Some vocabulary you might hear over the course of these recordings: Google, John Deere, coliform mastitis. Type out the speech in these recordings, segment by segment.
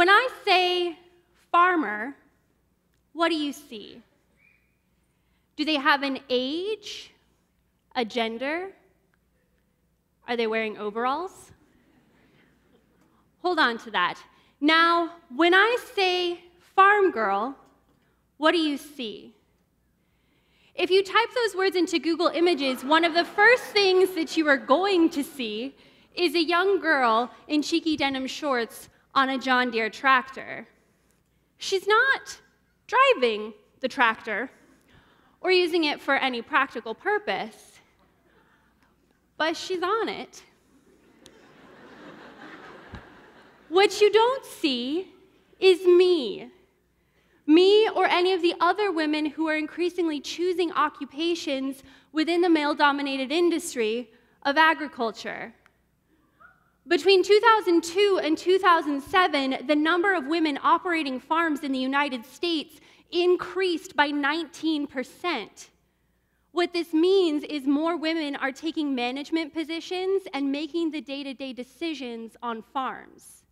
When I say farmer, what do you see? Do they have an age, a gender? Are they wearing overalls? Hold on to that. Now, when I say farm girl, what do you see? If you type those words into Google Images, one of the first things that you are going to see is a young girl in cheeky denim shorts on a John Deere tractor. She's not driving the tractor or using it for any practical purpose, but she's on it. What you don't see is me. Me or any of the other women who are increasingly choosing occupations within the male-dominated industry of agriculture. Between 2002 and 2007, the number of women operating farms in the United States increased by 19%. What this means is more women are taking management positions and making the day-to-day decisions on farms.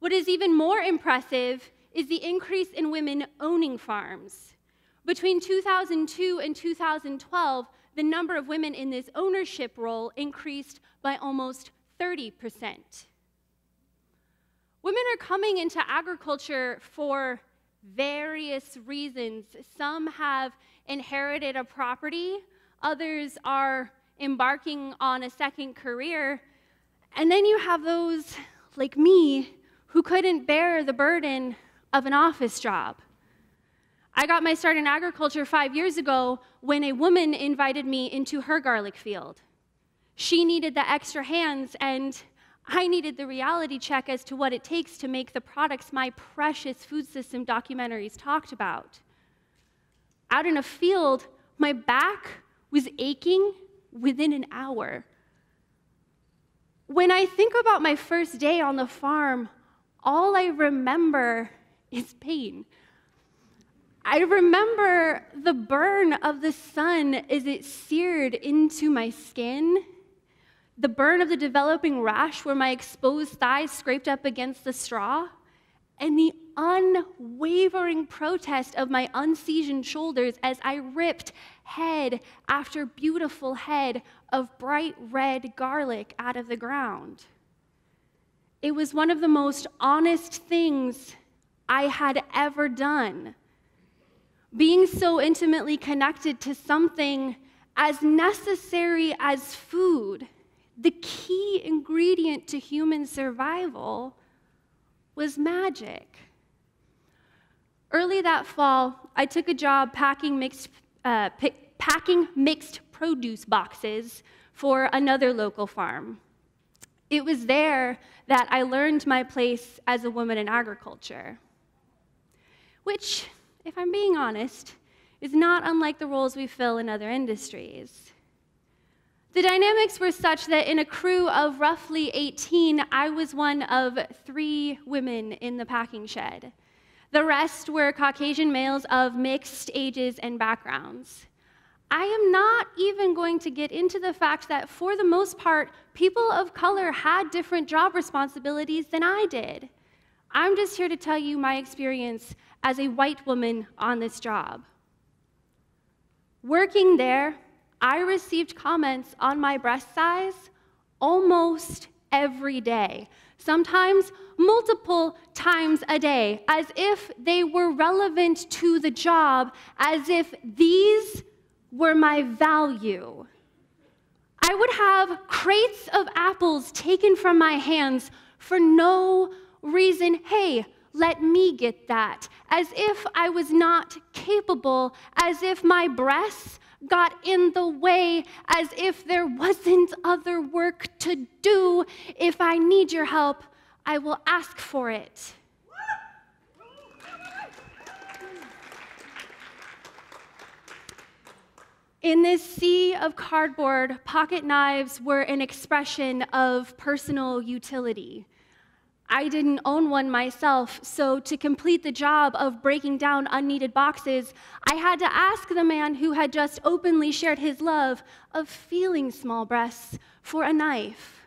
What is even more impressive is the increase in women owning farms. Between 2002 and 2012, the number of women in this ownership role increased by almost 30%. Women are coming into agriculture for various reasons. Some have inherited a property, others are embarking on a second career, and then you have those, like me, who couldn't bear the burden of an office job. I got my start in agriculture 5 years ago when a woman invited me into her garlic field. She needed the extra hands, and I needed the reality check as to what it takes to make the products my precious food system documentaries talked about. Out in a field, my back was aching within an hour. When I think about my first day on the farm, all I remember is pain. I remember the burn of the sun as it seared into my skin, the burn of the developing rash where my exposed thighs scraped up against the straw, and the unwavering protest of my unseasoned shoulders as I ripped head after beautiful head of bright red garlic out of the ground. It was one of the most honest things I had ever done. Being so intimately connected to something as necessary as food, the key ingredient to human survival, was magic. Early that fall, I took a job packing mixed produce boxes for another local farm. It was there that I learned my place as a woman in agriculture, which, if I'm being honest, is not unlike the roles we fill in other industries. The dynamics were such that in a crew of roughly 18, I was one of 3 women in the packing shed. The rest were Caucasian males of mixed ages and backgrounds. I am not even going to get into the fact that, for the most part, people of color had different job responsibilities than I did. I'm just here to tell you my experience as a white woman on this job. Working there, I received comments on my breast size almost every day, sometimes multiple times a day, as if they were relevant to the job, as if these were my value. I would have crates of apples taken from my hands for no reason. Hey, let me get that. As if I was not capable, as if my breasts got in the way, as if there wasn't other work to do. If I need your help, I will ask for it. In this sea of cardboard, pocket knives were an expression of personal utility. I didn't own one myself, so to complete the job of breaking down unneeded boxes, I had to ask the man who had just openly shared his love of feeling small breasts for a knife.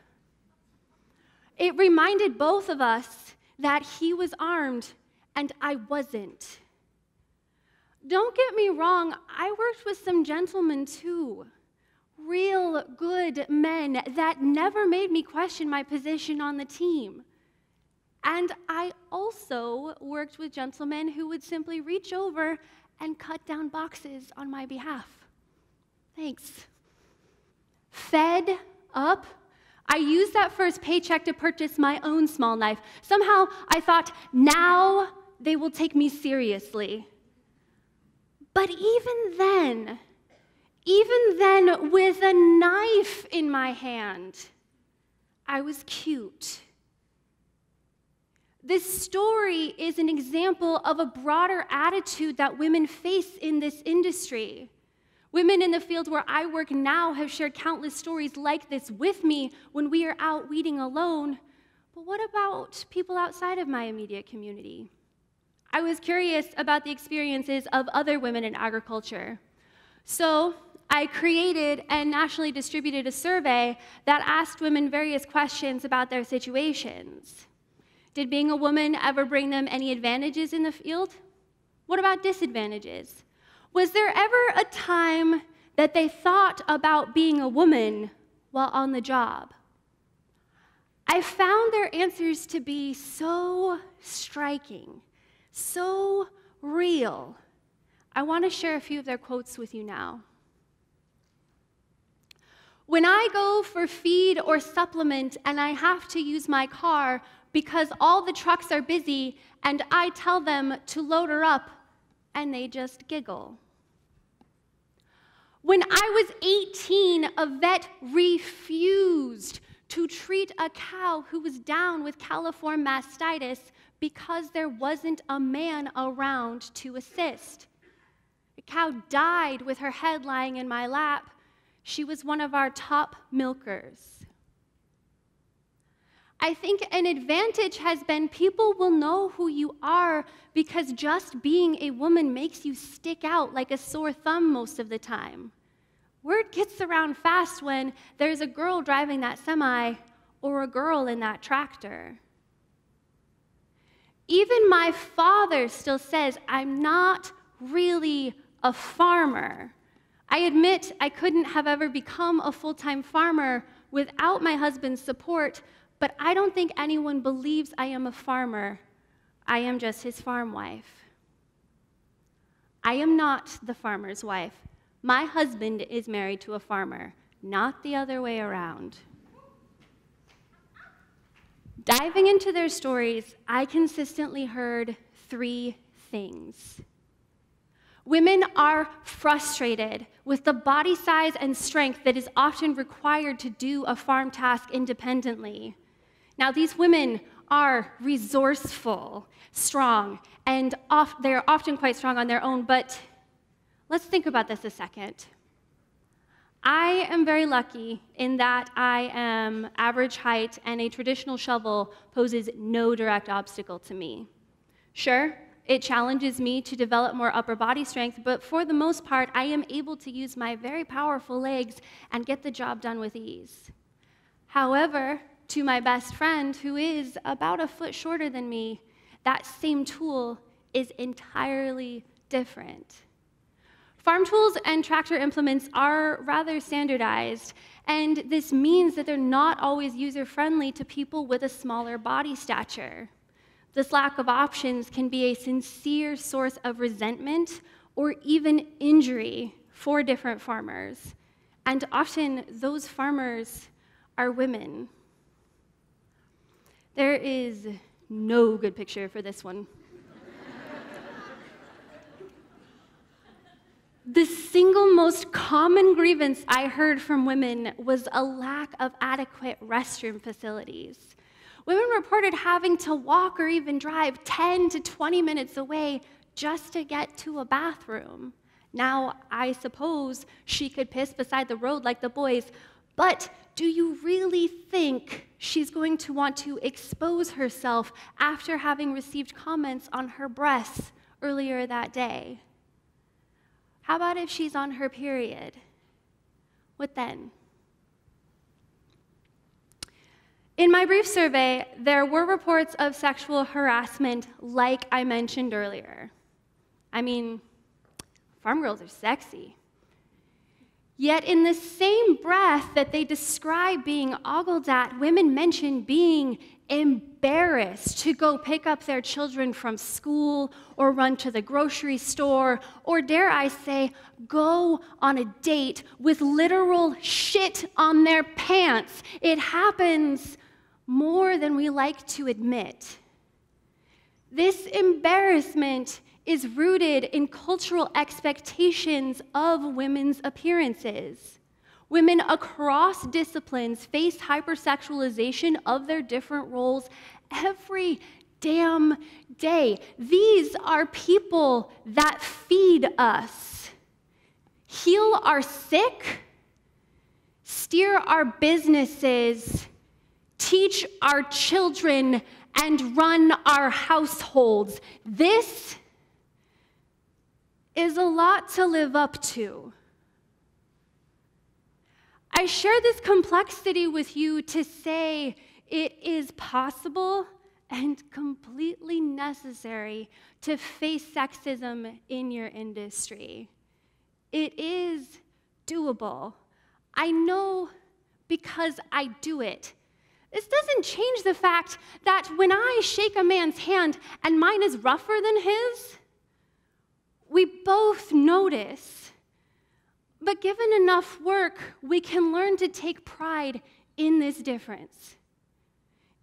It reminded both of us that he was armed and I wasn't. Don't get me wrong, I worked with some gentlemen too. Real good men that never made me question my position on the team. And I also worked with gentlemen who would simply reach over and cut down boxes on my behalf. Thanks. Fed up. I used that first paycheck to purchase my own small knife. Somehow I thought, now they will take me seriously. But even then with a knife in my hand, I was cute. This story is an example of a broader attitude that women face in this industry. Women in the field where I work now have shared countless stories like this with me when we are out weeding alone. But what about people outside of my immediate community? I was curious about the experiences of other women in agriculture. So I created and nationally distributed a survey that asked women various questions about their situations. Did being a woman ever bring them any advantages in the field? What about disadvantages? Was there ever a time that they thought about being a woman while on the job? I found their answers to be so striking, so real. I want to share a few of their quotes with you now. When I go for feed or supplement and I have to use my car, because all the trucks are busy and I tell them to load her up and they just giggle. When I was 18, a vet refused to treat a cow who was down with coliform mastitis because there wasn't a man around to assist. The cow died with her head lying in my lap. She was one of our top milkers. I think an advantage has been people will know who you are because just being a woman makes you stick out like a sore thumb most of the time. Word gets around fast when there's a girl driving that semi or a girl in that tractor. Even my father still says, I'm not really a farmer. I admit I couldn't have ever become a full-time farmer without my husband's support, but I don't think anyone believes I am a farmer. I am just his farm wife. I am not the farmer's wife. My husband is married to a farmer, not the other way around. Diving into their stories, I consistently heard three things. Women are frustrated with the body size and strength that is often required to do a farm task independently. Now, these women are resourceful, strong, and they're often quite strong on their own, but let's think about this a second. I am very lucky in that I am average height and a traditional shovel poses no direct obstacle to me. Sure, it challenges me to develop more upper body strength, but for the most part, I am able to use my very powerful legs and get the job done with ease. However, to my best friend, who is about a foot shorter than me, that same tool is entirely different. Farm tools and tractor implements are rather standardized, and this means that they're not always user-friendly to people with a smaller body stature. This lack of options can be a sincere source of resentment or even injury for different farmers, and often those farmers are women. There is no good picture for this one. The single most common grievance I heard from women was a lack of adequate restroom facilities. Women reported having to walk or even drive 10 to 20 minutes away just to get to a bathroom. Now, I suppose she could piss beside the road like the boys, but do you really think she's going to want to expose herself after having received comments on her breasts earlier that day? How about if she's on her period? What then? In my brief survey, there were reports of sexual harassment, like I mentioned earlier. I mean, farm girls are sexy. Yet in the same breath that they describe being ogled at, women mention being embarrassed to go pick up their children from school or run to the grocery store or, dare I say, go on a date with literal shit on their pants. It happens more than we like to admit. This embarrassment is rooted in cultural expectations of women's appearances. Women across disciplines face hypersexualization of their different roles every damn day. These are people that feed us, heal our sick, steer our businesses, teach our children, and run our households. This is a lot to live up to. I share this complexity with you to say it is possible and completely necessary to face sexism in your industry. It is doable. I know because I do it. This doesn't change the fact that when I shake a man's hand and mine is rougher than his, we both notice, but given enough work, we can learn to take pride in this difference.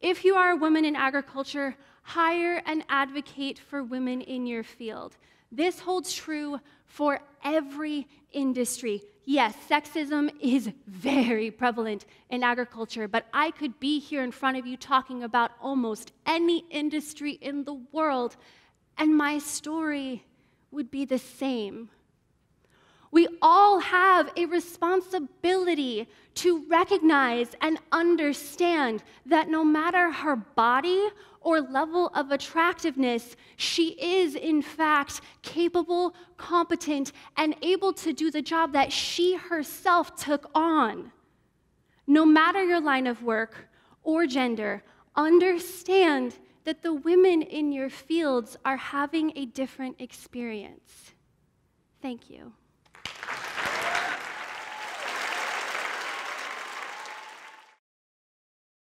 If you are a woman in agriculture, hire and advocate for women in your field. This holds true for every industry. Yes, sexism is very prevalent in agriculture, but I could be here in front of you talking about almost any industry in the world, and my story would be the same. We all have a responsibility to recognize and understand that no matter her body or level of attractiveness, she is in fact capable, competent, and able to do the job that she herself took on. No matter your line of work or gender, understand that the women in your fields are having a different experience. Thank you.